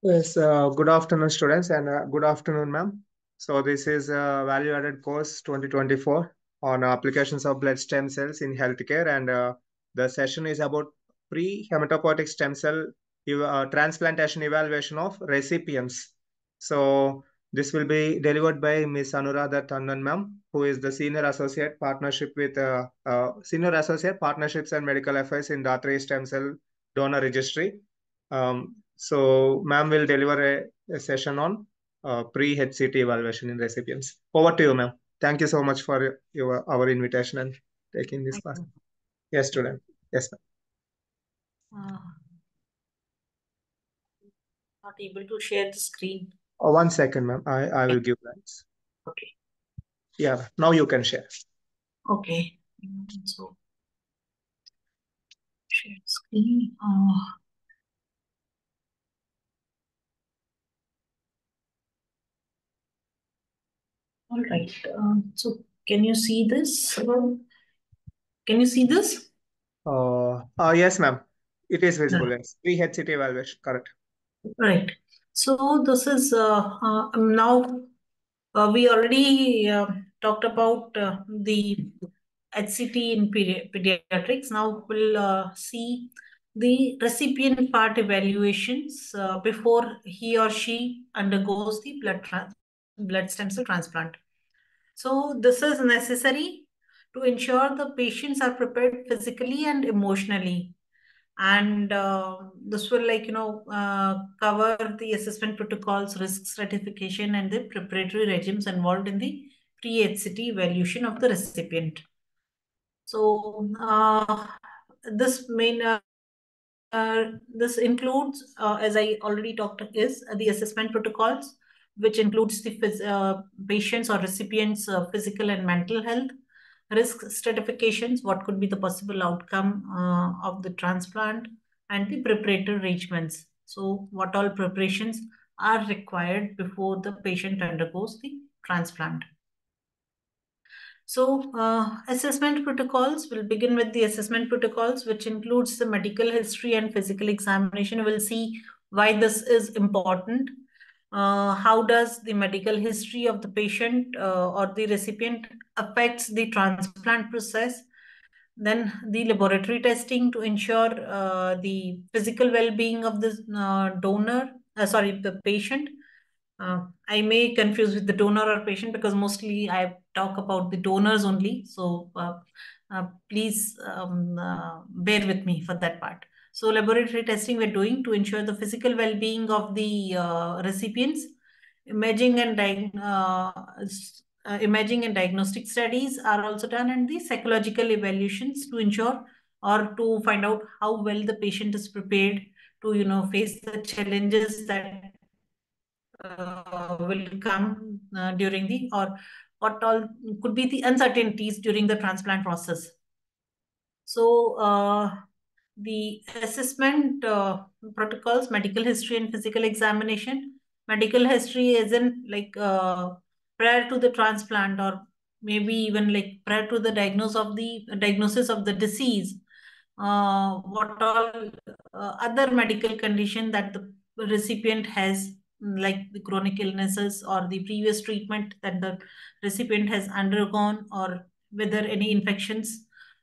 Yes, good afternoon, students, and good afternoon, ma'am. So this is a value-added course 2024 on applications of blood stem cells in healthcare, and the session is about pre-hematopoietic stem cell transplantation evaluation of recipients. So this will be delivered by Ms. Anuradha Tannan, ma'am, who is the Senior Associate Partnership with Senior Associate Partnerships and Medical Affairs in Dathri Stem Cell Donor Registry. So, ma'am will deliver a session on pre-HCT evaluation in recipients. Over to you, ma'am. Thank you so much for our invitation and taking this class. Yes, student. Yes, ma'am. Not able to share the screen. Oh, 1 second, ma'am. I will give that. Okay. Yeah, now you can share. Okay. So, share screen. All right. So, can you see this? Can you see this? Yes, ma'am. It is visible. Yes. Pre-HCT evaluation. Correct. Right. So, this is now we already talked about the HCT in pediatrics. Now, we'll see the recipient part evaluations before he or she undergoes the blood stem cell transplant. So this is necessary to ensure the patients are prepared physically and emotionally. And this will cover the assessment protocols, risk stratification, and the preparatory regimes involved in the pre-HCT evaluation of the recipient. So this includes, as I already talked, is the assessment protocols, which includes the patient's or recipient's physical and mental health, risk stratifications, what could be the possible outcome of the transplant, and the preparatory arrangements. So what all preparations are required before the patient undergoes the transplant. So assessment protocols, we'll begin with the assessment protocols, which includes the medical history and physical examination. We'll see why this is important. How does the medical history of the patient or the recipient affects the transplant process? Then the laboratory testing to ensure the physical well-being of the patient. I may confuse with the donor or patient because mostly I talk about the donors only. So please bear with me for that part. So laboratory testing we're doing to ensure the physical well-being of the recipients. Imaging and diagnostic studies are also done, and the psychological evaluations to ensure or to find out how well the patient is prepared to face the challenges that will come during the, or what all could be the uncertainties during the transplant process. So the assessment protocols, medical history and physical examination. Medical history isn't prior to the transplant, or maybe even prior to the diagnosis of the disease. What all other medical condition that the recipient has, like the chronic illnesses or the previous treatment that the recipient has undergone, or whether any infections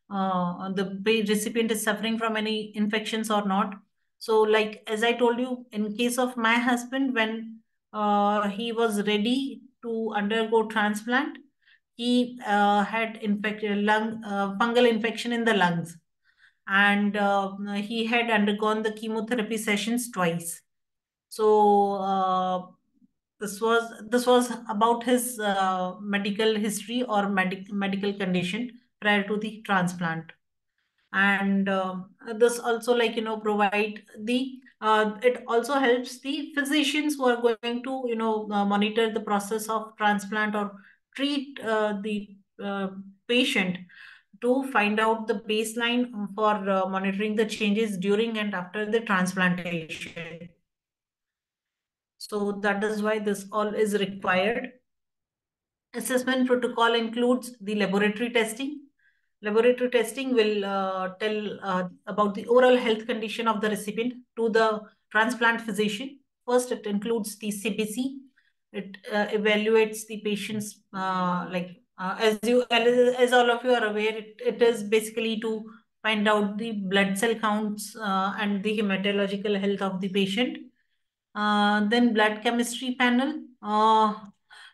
the recipient is suffering from any infections or not. So as I told you, in case of my husband, when he was ready to undergo transplant, he had fungal infection in the lungs, and he had undergone the chemotherapy sessions twice. So this was about his medical history or medical condition prior to the transplant. And this also provide the, it also helps the physicians who are going to monitor the process of transplant or treat the patient to find out the baseline for monitoring the changes during and after the transplantation. So that is why this all is required. Assessment protocol includes the laboratory testing. Laboratory testing will tell about the overall health condition of the recipient to the transplant physician. First, it includes the CBC. It evaluates the patient's, as all of you are aware, it is basically to find out the blood cell counts and the hematological health of the patient. Then blood chemistry panel,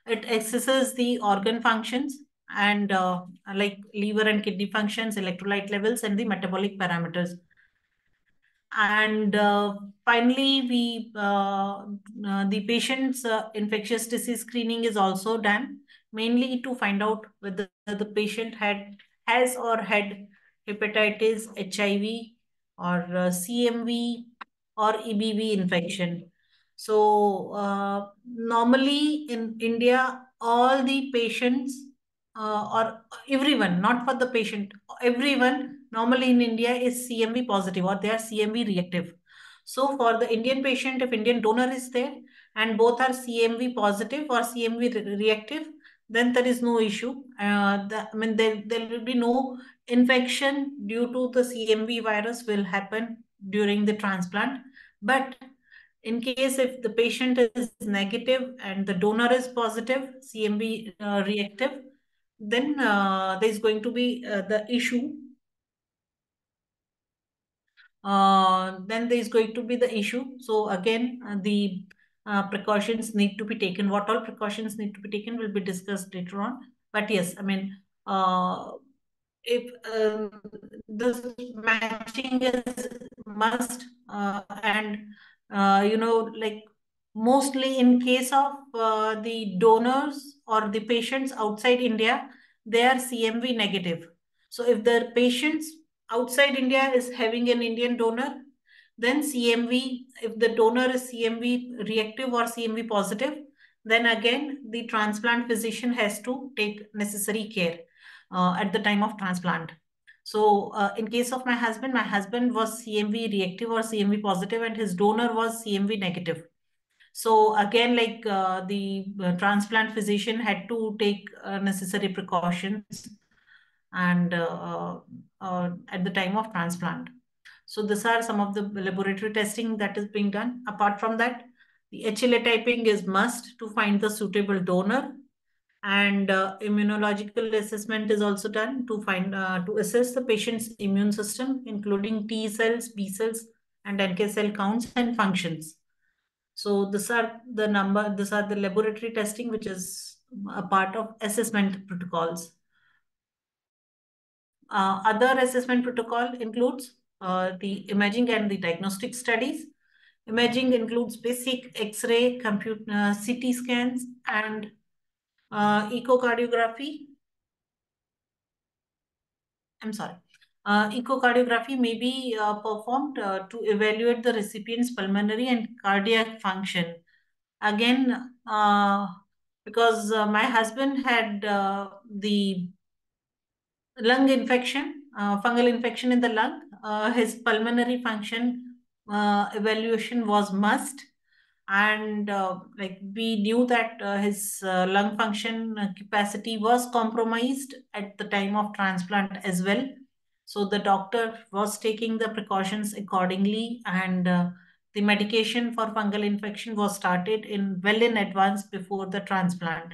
it assesses the organ functions and liver and kidney functions, electrolyte levels, and the metabolic parameters. And finally, the patient's infectious disease screening is also done, mainly to find out whether the patient has or had hepatitis, HIV, or CMV, or EBV infection. So normally in India, all the patients or everyone, not for the patient, everyone normally in India is CMV positive or they are CMV reactive. So for the Indian patient, if Indian donor is there and both are CMV positive or CMV reactive, then there is no issue. There will be no infection due to the CMV virus will happen during the transplant. But in case if the patient is negative and the donor is positive, CMV reactive, then there is going to be the issue. So again, the precautions need to be taken. What all precautions need to be taken will be discussed later on. But yes, I mean, if this matching is must, mostly in case of the donors or the patients outside India, they are CMV negative. So if the patients outside India is having an Indian donor, then CMV, if the donor is CMV reactive or CMV positive, then again, the transplant physician has to take necessary care at the time of transplant. So in case of my husband was CMV reactive or CMV positive and his donor was CMV negative. So again, the transplant physician had to take necessary precautions and at the time of transplant. So these are some of the laboratory testing that is being done. Apart from that, the HLA typing is must to find the suitable donor, and immunological assessment is also done to find to assess the patient's immune system, including T cells, B cells, and NK cell counts and functions. So these are the laboratory testing, which is a part of assessment protocols. Other assessment protocol includes the imaging and the diagnostic studies. Imaging includes basic X-ray, CT scans, and echocardiography may be performed to evaluate the recipient's pulmonary and cardiac function. Again, because my husband had the lung infection, fungal infection in the lung, his pulmonary function evaluation was must. And we knew that his lung function capacity was compromised at the time of transplant as well. So the doctor was taking the precautions accordingly, and the medication for fungal infection was started well in advance before the transplant.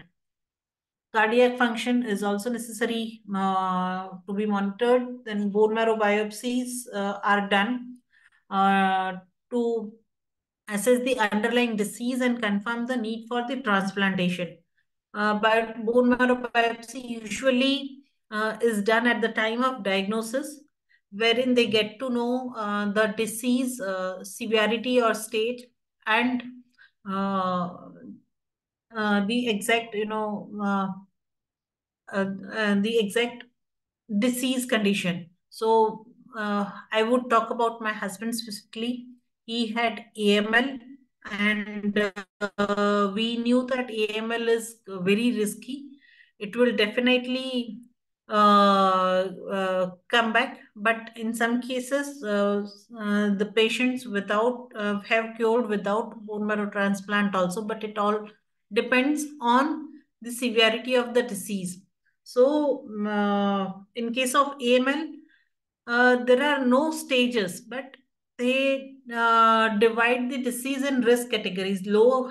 Cardiac function is also necessary to be monitored. Then bone marrow biopsies are done to assess the underlying disease and confirm the need for the transplantation. But bone marrow biopsy usually is done at the time of diagnosis, wherein they get to know the disease severity or stage, and the exact disease condition. So I would talk about my husband specifically. He had AML, and we knew that AML is very risky. It will definitely come back, but in some cases, the patients have cured without bone marrow transplant also, but it all depends on the severity of the disease. So in case of AML, there are no stages, but they divide the disease in risk categories, low,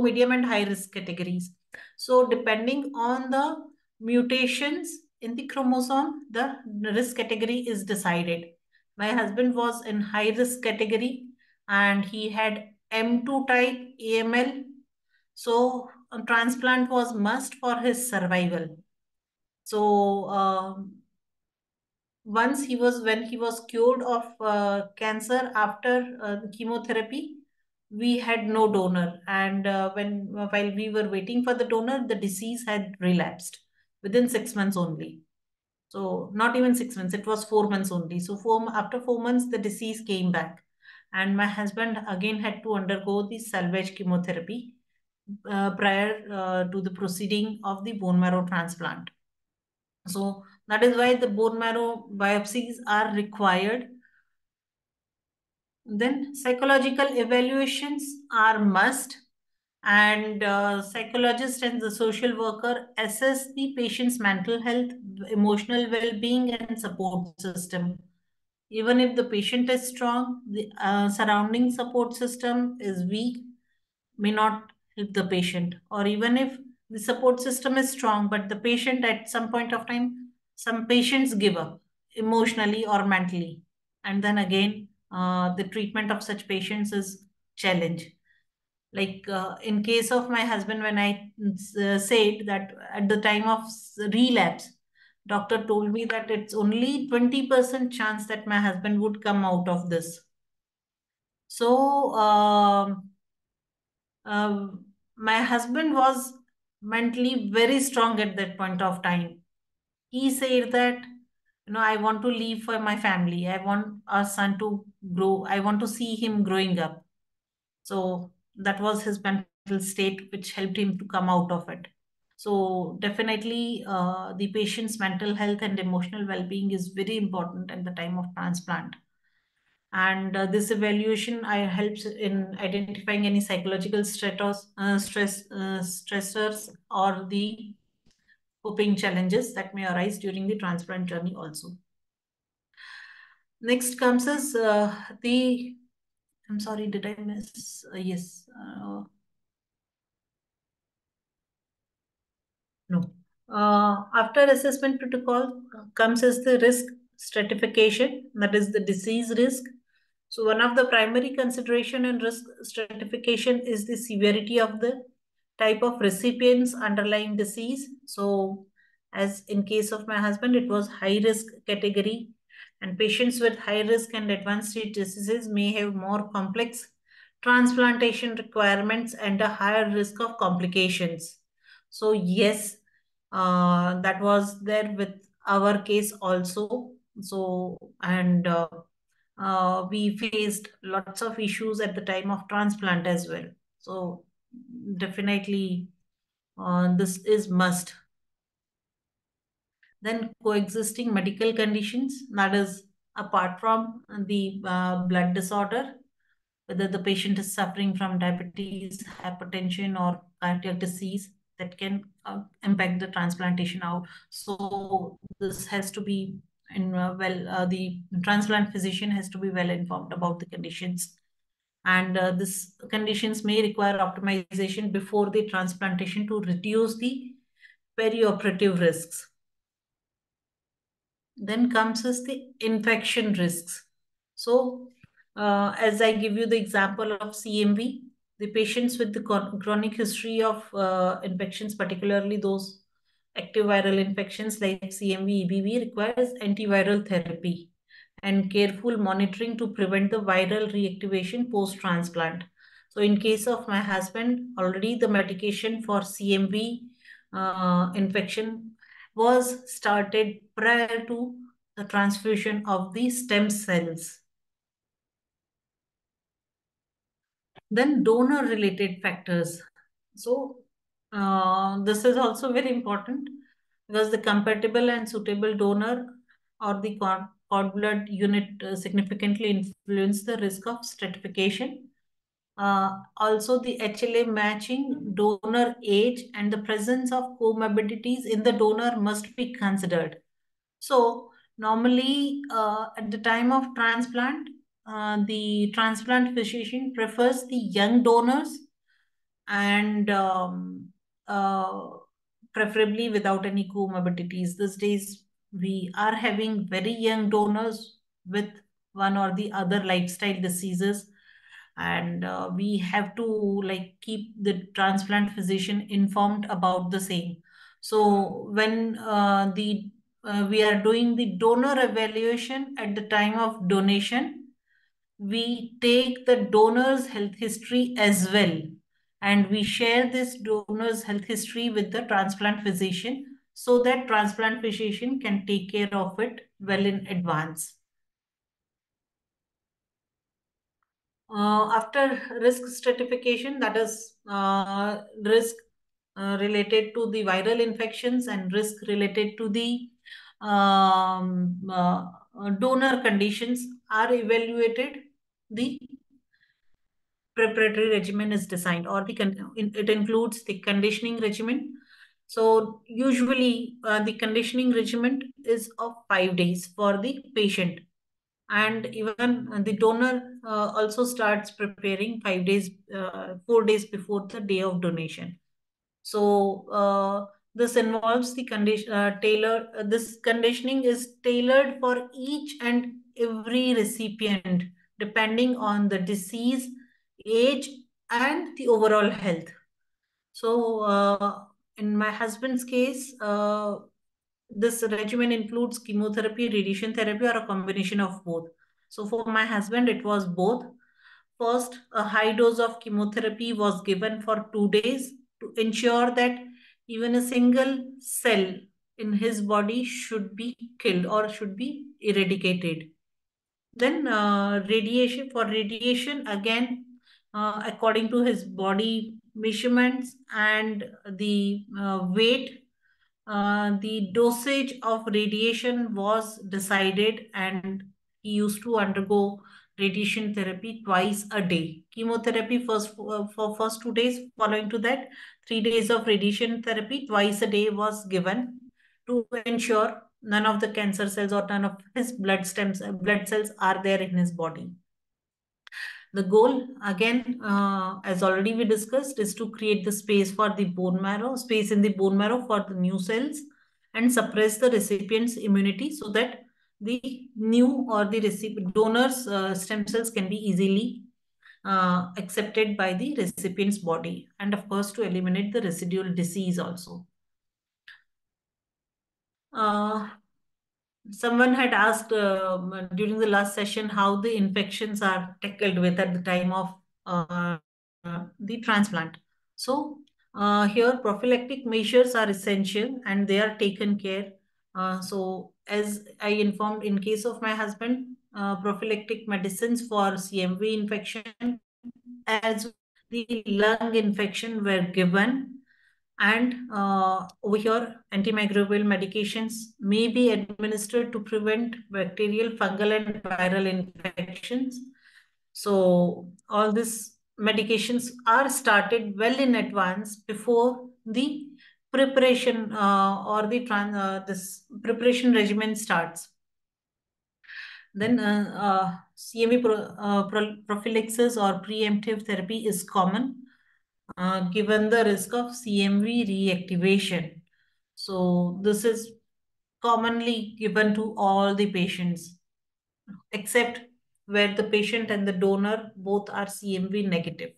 medium, and high risk categories. So depending on the mutations in the chromosome, the risk category is decided. My husband was in high risk category and he had M2 type AML. So a transplant was must for his survival. So when he was cured of cancer after chemotherapy, we had no donor, and while we were waiting for the donor, the disease had relapsed within 6 months only. So not even 6 months, it was 4 months only. So after 4 months, the disease came back, and my husband again had to undergo the salvage chemotherapy prior to the proceeding of the bone marrow transplant. So that is why the bone marrow biopsies are required. Then psychological evaluations are must, and psychologist and the social worker assess the patient's mental health, emotional well-being, and support system. Even if the patient is strong, the surrounding support system is weak, may not help the patient. Or even if the support system is strong, but the patient at some point of time, some patients give up emotionally or mentally, and then again, the treatment of such patients is challenge. Like in case of my husband, when I said that at the time of relapse, doctor told me that it's only 20% chance that my husband would come out of this. So my husband was mentally very strong at that point of time. He said that, you know, I want to leave for my family. I want our son to grow. I want to see him growing up. So that was his mental state, which helped him to come out of it. So definitely the patient's mental health and emotional well-being is very important at the time of transplant. And this evaluation helps in identifying any psychological stressors or the coping challenges that may arise during the transplant journey also. Next comes is I'm sorry, did I miss? Yes. No. After assessment protocol comes as the risk stratification, that is the disease risk. So one of the primary consideration in risk stratification is the severity of the type of recipients underlying disease. So as in case of my husband, it was high risk category, and patients with high risk and advanced stage diseases may have more complex transplantation requirements and a higher risk of complications. So yes, that was there with our case also. So, and we faced lots of issues at the time of transplant as well. So definitely this is must. Then coexisting medical conditions, that is apart from the blood disorder, whether the patient is suffering from diabetes, hypertension, or cardiac disease that can impact the transplantation out. So this has to be the transplant physician has to be well informed about the conditions. And these conditions may require optimization before the transplantation to reduce the perioperative risks. Then comes is the infection risks. So as I give you the example of CMV, the patients with the chronic history of infections, particularly those active viral infections like CMV, EBV, requires antiviral therapy and careful monitoring to prevent the viral reactivation post-transplant. So in case of my husband, already the medication for CMV infection was started prior to the transfusion of the stem cells. Then donor-related factors. So this is also very important because the compatible and suitable donor or the cord blood unit significantly influence the risk of stratification. Also the HLA matching, donor age, and the presence of comorbidities in the donor must be considered. So normally at the time of transplant, the transplant physician prefers the young donors and preferably without any comorbidities. These days, we are having very young donors with one or the other lifestyle diseases, and we have to keep the transplant physician informed about the same. So when we are doing the donor evaluation at the time of donation, we take the donor's health history as well, and we share this donor's health history with the transplant physician so that transplant physician can take care of it well in advance. After risk stratification, that is risk related to the viral infections and risk related to the donor conditions are evaluated, the preparatory regimen is designed, or it includes the conditioning regimen. So usually the conditioning regimen is of 5 days for the patient, and even the donor also starts preparing 4 days before the day of donation. So this involves the this conditioning is tailored for each and every recipient depending on the disease, age, and the overall health. So in my husband's case, this regimen includes chemotherapy, radiation therapy, or a combination of both. So for my husband, it was both. First, a high dose of chemotherapy was given for 2 days to ensure that even a single cell in his body should be killed or should be eradicated. Then radiation, again, according to his body measurements and the weight, the dosage of radiation was decided, and he used to undergo radiation therapy twice a day. Chemotherapy for first 2 days, following to that 3 days of radiation therapy twice a day was given to ensure none of the cancer cells or none of his blood cells are there in his body. The goal, again, as already we discussed, is to create the space in the bone marrow for the new cells, and suppress the recipient's immunity so that the new or the donor's stem cells can be easily accepted by the recipient's body, and of course to eliminate the residual disease also. Someone had asked during the last session how the infections are tackled with at the time of the transplant. So here prophylactic measures are essential and they are taken care. So as I informed, in case of my husband, prophylactic medicines for CMV infection as the lung infection were given, and over here antimicrobial medications may be administered to prevent bacterial, fungal, and viral infections. So all these medications are started well in advance before the preparation or the this preparation regimen starts. Then CMV prophylaxis or preemptive therapy is common, given the risk of CMV reactivation. So this is commonly given to all the patients, except where the patient and the donor both are CMV negative.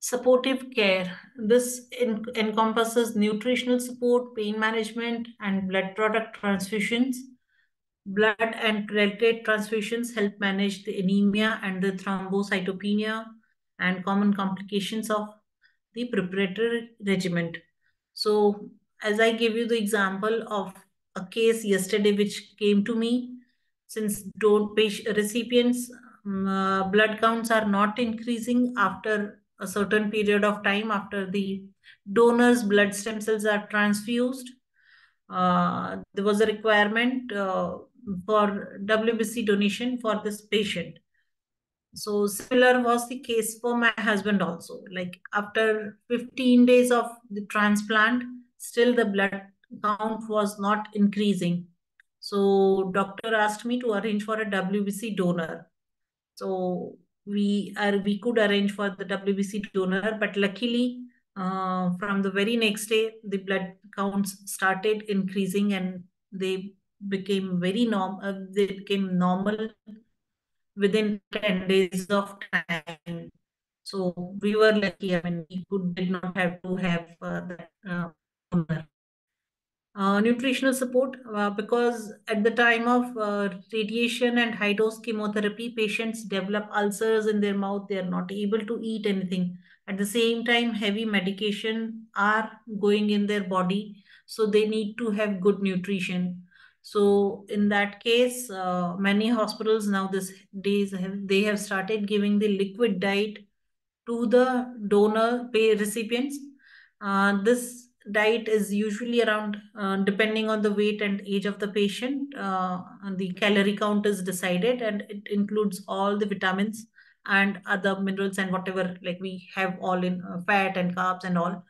Supportive care. This encompasses nutritional support, pain management, and blood product transfusions. Blood and platelet transfusions help manage the anemia and the thrombocytopenia and common complications of the preparatory regimen. So as I gave you the example of a case yesterday which came to me, since recipients' blood counts are not increasing after a certain period of time after the donor's blood stem cells are transfused, there was a requirement for WBC donation for this patient. So similar was the case for my husband also. After 15 days of the transplant, still the blood count was not increasing. So doctor asked me to arrange for a WBC donor. So we could arrange for the WBC donor, but luckily from the very next day, the blood counts started increasing and they became became normal within 10 days of time. So we were lucky. I mean, we did not have to have that donor. Nutritional support, because at the time of radiation and high-dose chemotherapy, patients develop ulcers in their mouth. They are not able to eat anything. At the same time, heavy medication are going in their body, so they need to have good nutrition. So in that case, many hospitals now these days, they have started giving the liquid diet to the donor pay recipients. This diet is usually around, depending on the weight and age of the patient, the calorie count is decided, and it includes all the vitamins and other minerals and whatever, like we have all in fat and carbs and all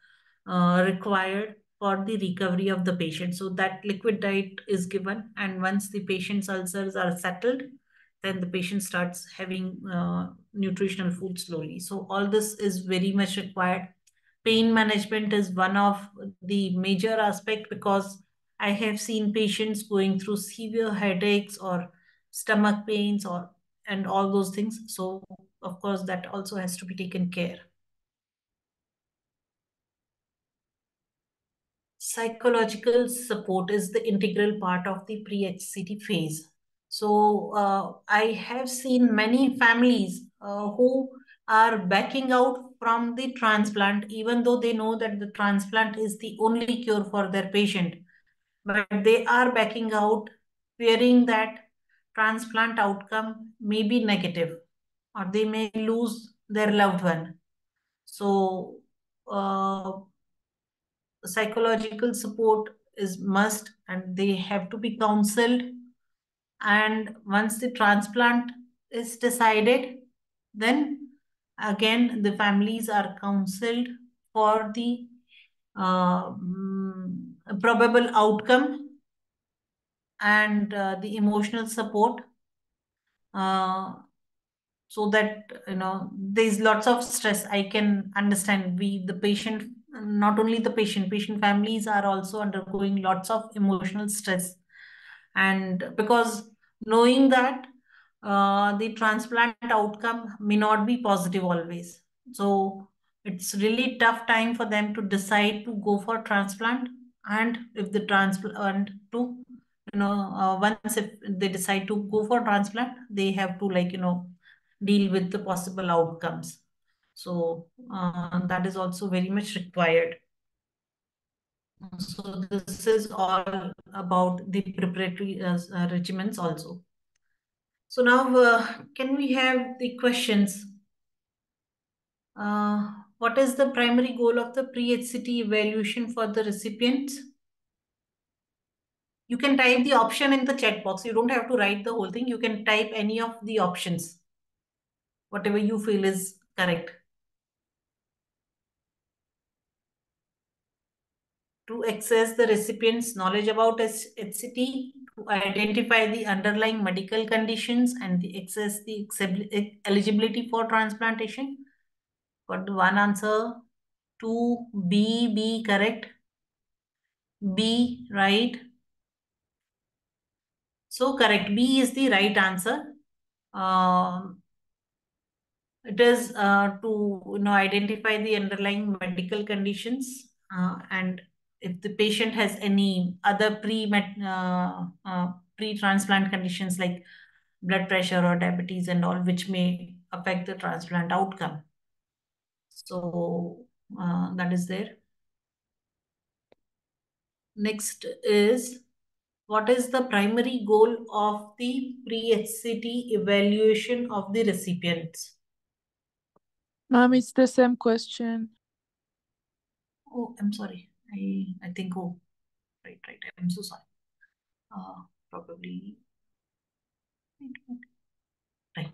required for the recovery of the patient. So that liquid diet is given, and once the patient's ulcers are settled, then the patient starts having nutritional food slowly. So all this is very much required. Pain management is one of the major aspects, because I have seen patients going through severe headaches or stomach pains and all those things. So, of course, that also has to be taken care. Psychological support is the integral part of the pre-HCT phase. So, I have seen many families who are backing out from the transplant, even though they know that the transplant is the only cure for their patient. But they are backing out, fearing that transplant outcome may be negative or they may lose their loved one. So psychological support is must, and they have to be counseled. And once the transplant is decided, then again, the families are counseled for the probable outcome and the emotional support, so that, you know, there's lots of stress. I can understand the patient, not only the patient families are also undergoing lots of emotional stress. And because knowing that the transplant outcome may not be positive always. So it's really tough time for them to decide to go for transplant. And if the transplant to, you know, once if they decide to go for transplant, they have to, like, you know, deal with the possible outcomes. So that is also very much required. So this is all about the preparatory regimens also. So now, can we have the questions? What is the primary goal of the pre-HCT evaluation for the recipient? You can type the option in the chat box. You don't have to write the whole thing. You can type any of the options, whatever you feel is correct. To access the recipient's knowledge about HCT, to identify the underlying medical conditions and access the eligibility for transplantation. Got one answer. 2B, correct. B, right. So correct, B is the right answer. It is to, you know, identify the underlying medical conditions, and if the patient has any other pre-transplant conditions like blood pressure or diabetes and all, which may affect the transplant outcome. So that is there. Next is, what is the primary goal of the pre-HCT evaluation of the recipients? Ma'am, it's the same question. Oh, I'm sorry. I think, oh, right, I'm so sorry. Probably, right,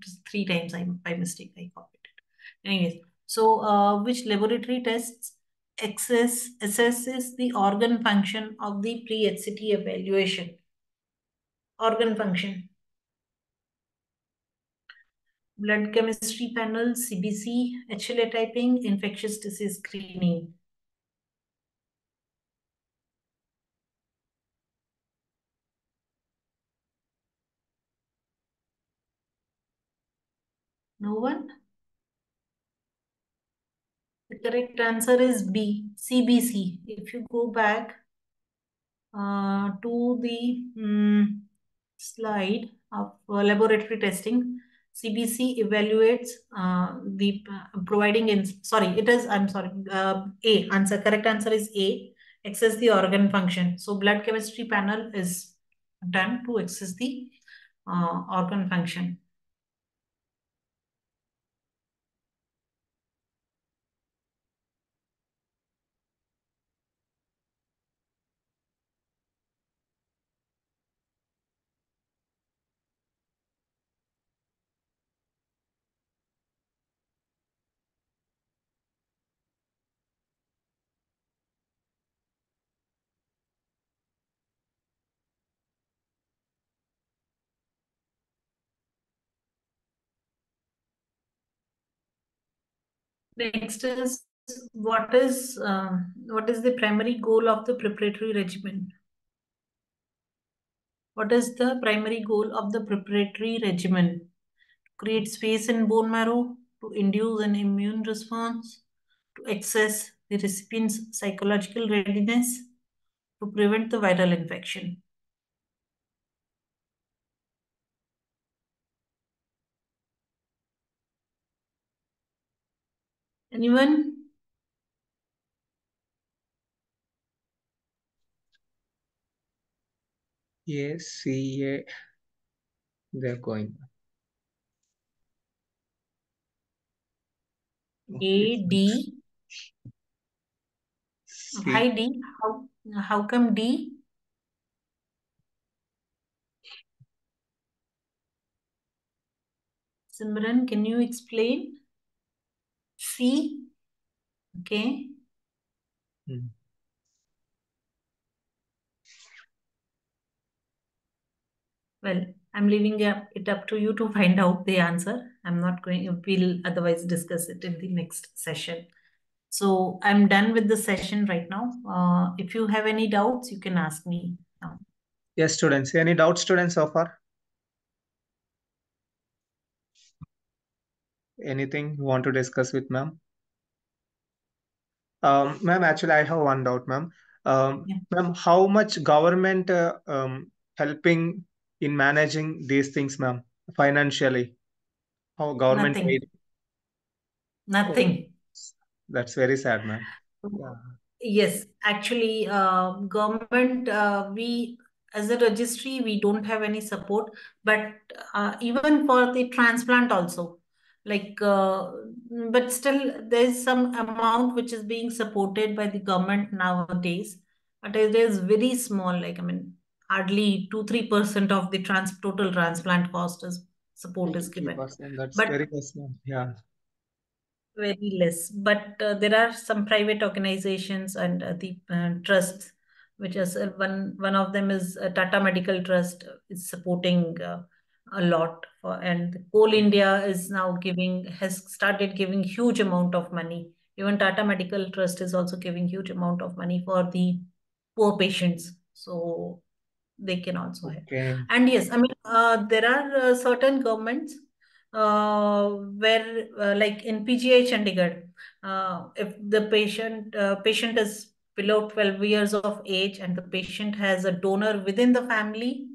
just 3 times by mistake I copied it. Anyways, so which laboratory tests assesses the organ function of the pre-HCT evaluation? organ function. Blood chemistry panel, CBC, HLA typing, infectious disease screening. No one? The correct answer is B, CBC. If you go back to the slide of laboratory testing, CBC evaluates the providing in, sorry, it is, I'm sorry, A, answer, correct answer is A, access the organ function. So blood chemistry panel is done to access the organ function. Next is what is the primary goal of the preparatory regimen? What is the primary goal of the preparatory regimen? To create space in bone marrow, to induce an immune response, to assess the recipient's psychological readiness, to prevent the viral infection. Anyone? Yes, CA. They're going. A, D. C. Hi, D. How come D? Simran, can you explain? C, okay. Well, I'm leaving it up to you to find out the answer. I'm not going, we'll otherwise discuss it in the next session. So I'm done with the session right now. If you have any doubts, you can ask me now. Yes, students. Any doubts, students, so far? Anything you want to discuss with ma'am? Ma'am, actually I have one doubt, ma'am. Yeah. Ma'am, how much government helping in managing these things, ma'am, financially? How government Nothing. Paid? Nothing. Oh, that's very sad, ma'am. Yeah. Yes, actually government, we as a registry, we don't have any support, but even for the transplant also. Like, but still there is some amount which is being supported by the government nowadays, but it is very small. Like, I mean, hardly 2-3% of the total transplant cost is support is given. That's but very less, yeah. Very less. But there are some private organizations and the trusts, which is one of them is Tata Medical Trust is supporting a lot, and Coal India is now giving, has started giving huge amount of money. Even Tata Medical Trust is also giving huge amount of money for the poor patients. So they can also help. Okay. And yes, I mean, there are certain governments where like in PGI Chandigarh, if the patient is below 12 years of age and the patient has a donor within the family,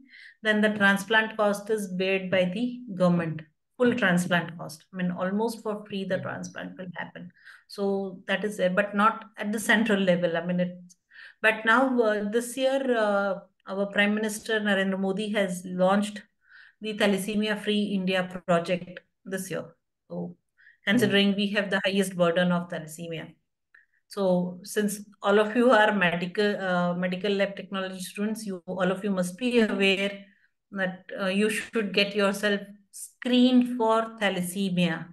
then the transplant cost is bared by the government, full transplant cost. I mean, almost for free, the transplant will happen. So that is there, but not at the central level. I mean, but now this year, our Prime Minister Narendra Modi has launched the Thalassemia Free India project this year. So considering we have the highest burden of thalassemia. So since all of you are medical lab technology students, all of you must be aware that you should get yourself screened for thalassemia.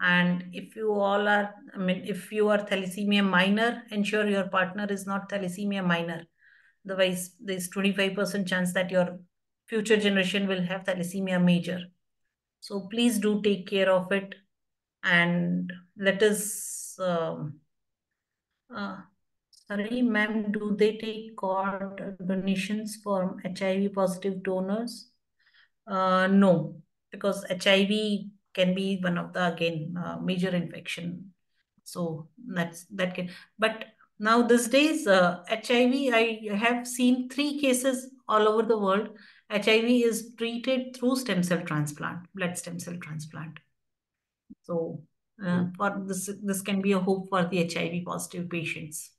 And if you all are, I mean, if you are thalassemia minor, ensure your partner is not thalassemia minor. Otherwise, there's 25% chance that your future generation will have thalassemia major. So please do take care of it, and let us, sorry ma'am, do they take cord donations from HIV positive donors? No, because HIV can be one of the, again, major infection. So that can, but now these days, HIV, I have seen 3 cases all over the world. HIV is treated through stem cell transplant, blood stem cell transplant. So for this can be a hope for the HIV positive patients.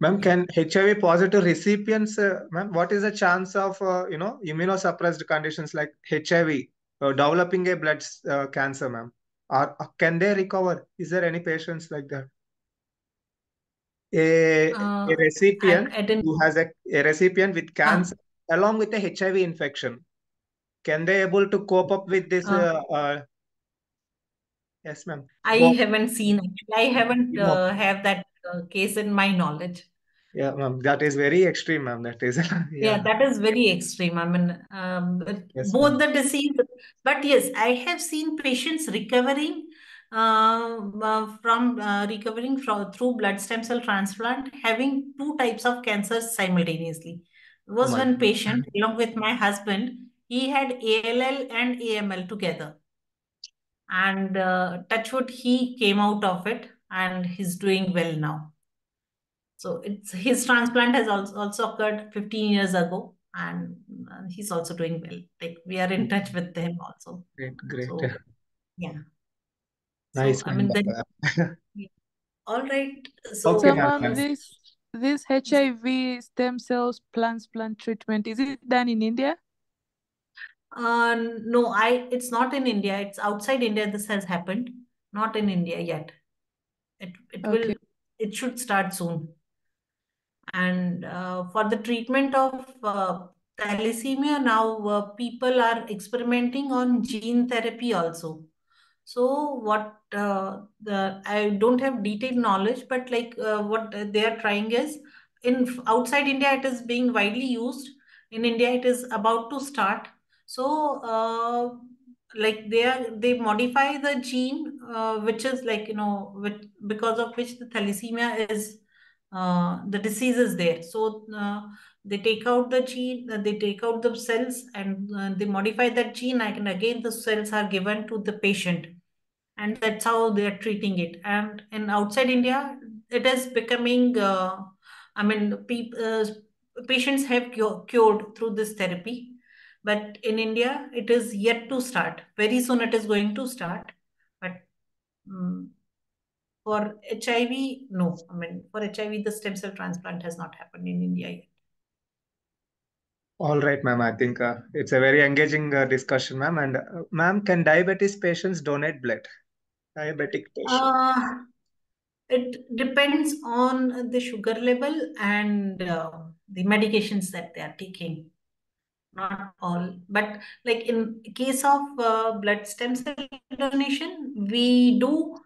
Ma'am, can HIV positive recipients, ma'am, what is the chance of, immunosuppressed conditions like HIV developing a blood cancer, ma'am? Or can they recover? Is there any patients like that? A recipient who has a recipient with cancer along with a HIV infection, can they able to cope up with this? Yes, ma'am. I haven't seen it. I haven't have that case in my knowledge. Yeah, ma'am. That is very extreme, ma'am. That is. Yeah, that is very extreme. I mean, yes, both the disease. But yes, I have seen patients recovering through blood stem cell transplant, having 2 types of cancers simultaneously. There was one patient, along with my husband, he had ALL and AML together. And touch wood, he came out of it and he's doing well now. So his transplant has also occurred 15 years ago, and he's also doing well. Like, we are in touch with him also. Great, great. So, yeah. Nice. So, I mean, then, all right. So, okay, this HIV stem cells transplant treatment, is it done in India? No, it's not in India. It's outside India. This has happened. Not in India yet. It should start soon. And for the treatment of thalassemia, now people are experimenting on gene therapy also. So what I don't have detailed knowledge, but like what they are trying is, in outside India it is being widely used. In India it is about to start. So like they modify the gene which is like, because of which the thalassemia is, the disease is there. So they take out the gene, they take out the cells, and they modify that gene, and again the cells are given to the patient, and that's how they are treating it. And in outside India, it is becoming, patients have cured through this therapy, but in India, it is yet to start. Very soon it is going to start, but for HIV, no. I mean, for HIV, the stem cell transplant has not happened in India yet. All right, ma'am. I think it's a very engaging discussion, ma'am. And ma'am, can diabetes patients donate blood? Diabetic patients. It depends on the sugar level and the medications that they are taking. Not all, but like in case of blood stem cell donation, we do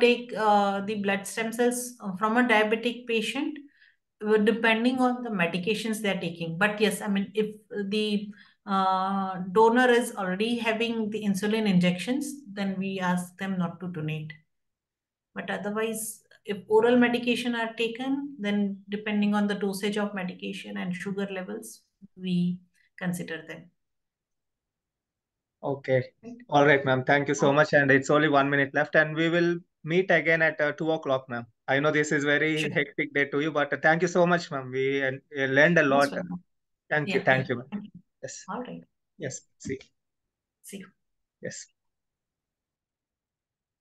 take the blood stem cells from a diabetic patient, depending on the medications they are taking. But yes, I mean, if the donor is already having the insulin injections, then we ask them not to donate. But otherwise, if oral medication are taken, then depending on the dosage of medication and sugar levels, we consider them. Okay. All right, ma'am. Thank you so much. And it's only 1 minute left, and we will meet again at 2 o'clock, ma'am. I know this is very hectic day to you, but thank you so much, ma'am. We learned a lot. Thank you. Thank you, ma'am. Yes. All right. Yes. See you. Yes.